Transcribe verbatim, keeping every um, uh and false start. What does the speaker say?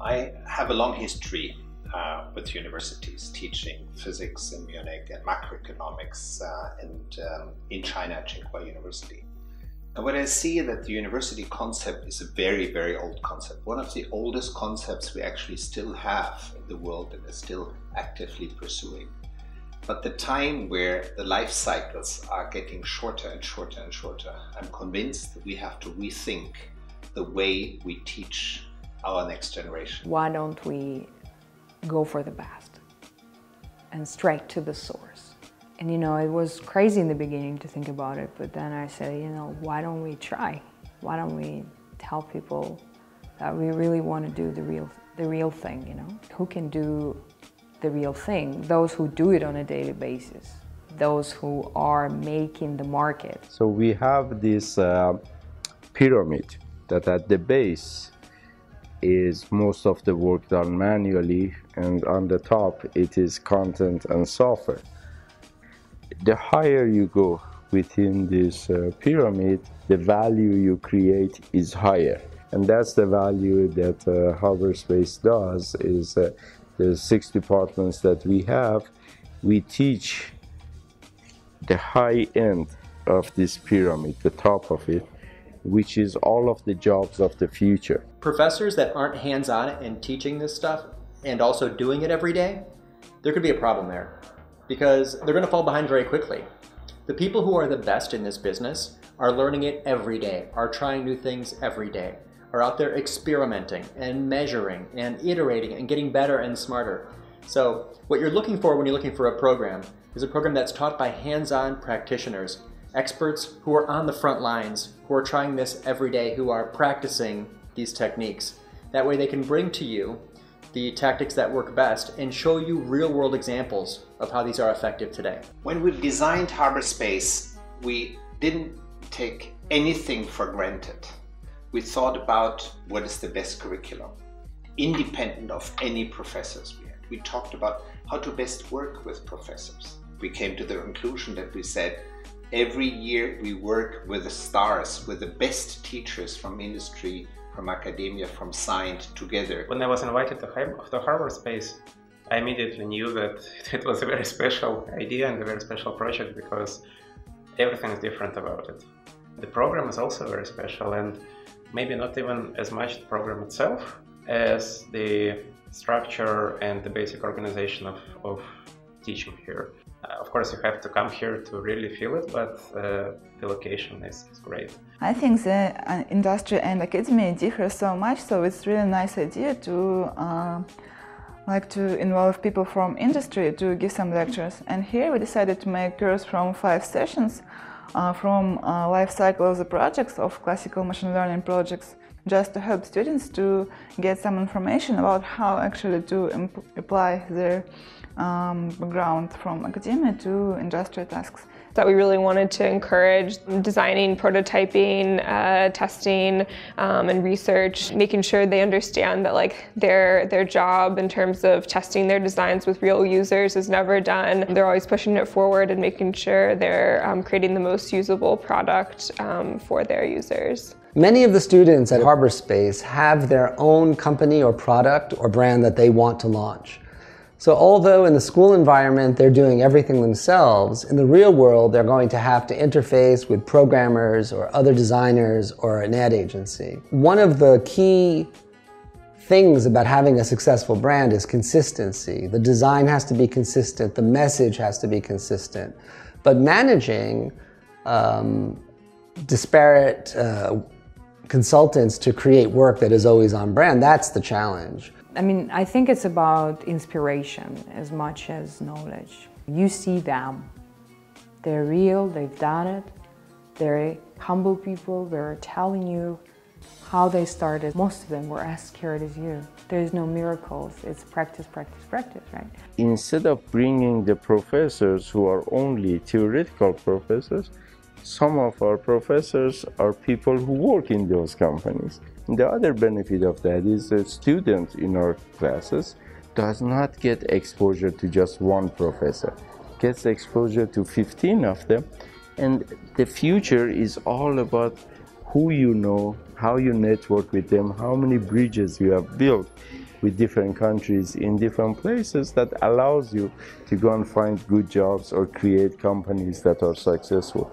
I have a long history uh, with universities teaching physics in Munich and macroeconomics uh, and um, in China at Tsinghua University. And what I see that the university concept is a very, very old concept. One of the oldest concepts we actually still have in the world and is still actively pursuing. But the time where the life cycles are getting shorter and shorter and shorter, I'm convinced that we have to rethink the way we teach our next generation. Why don't we go for the best and straight to the source? And you know, it was crazy in the beginning to think about it, but then I said, you know, why don't we try? Why don't we tell people that we really want to do the real, the real thing, you know? Who can do the real thing? Those who do it on a daily basis. Those who are making the market. So we have this uh, pyramid that at the base is most of the work done manually, and on the top it is content and software. The higher you go within this uh, pyramid, the value you create is higher, and that's the value that uh, Harbour.Space does. Is uh, the six departments that we have, we teach the high end of this pyramid, the top of it, which is all of the jobs of the future. Professors that aren't hands-on and teaching this stuff and also doing it every day, there could be a problem there because they're going to fall behind very quickly. The people who are the best in this business are learning it every day, are trying new things every day, are out there experimenting and measuring and iterating and getting better and smarter. So what you're looking for when you're looking for a program is a program that's taught by hands-on practitioners, experts who are on the front lines, who are trying this every day, who are practicing these techniques. That way they can bring to you the tactics that work best and show you real-world examples of how these are effective today. When we designed Harbour.Space, we didn't take anything for granted. We thought about what is the best curriculum, independent of any professors we had. We talked about how to best work with professors. We came to the conclusion that we said, every year we work with the stars, with the best teachers from industry, from academia, from science together. When I was invited to Harbour.Space, I immediately knew that it was a very special idea and a very special project because everything is different about it. The program is also very special, and maybe not even as much the program itself as the structure and the basic organization of, of teaching here. Uh, of course, you have to come here to really feel it, but uh, the location is, is great. I think the uh, industry and academy differ so much, so it's really a nice idea to uh, like to involve people from industry to give some lectures. And here we decided to make course from five sessions uh, from uh, life cycle of the projects of classical machine learning projects, just to help students to get some information about how actually to apply their um, background from academia to industrial tasks. That we really wanted to encourage designing, prototyping, uh, testing, um, and research, making sure they understand that like their their job in terms of testing their designs with real users is never done. They're always pushing it forward and making sure they're um, creating the most usable product um, for their users. Many of the students at Harbour.Space have their own company or product or brand that they want to launch. So although in the school environment they're doing everything themselves, in the real world they're going to have to interface with programmers or other designers or an ad agency. One of the key things about having a successful brand is consistency. The design has to be consistent, the message has to be consistent. But managing um, disparate uh, consultants to create work that is always on brand, that's the challenge. I mean, I think it's about inspiration as much as knowledge. You see them, they're real, they've done it, they're humble people, they're telling you how they started. Most of them were as scared as you. There's no miracles, it's practice, practice, practice, right? Instead of bringing the professors who are only theoretical professors, some of our professors are people who work in those companies. And the other benefit of that is that students in our classes does not get exposure to just one professor, gets exposure to fifteen of them. And the future is all about who you know, how you network with them, how many bridges you have built. with different countries in different places that allows you to go and find good jobs or create companies that are successful.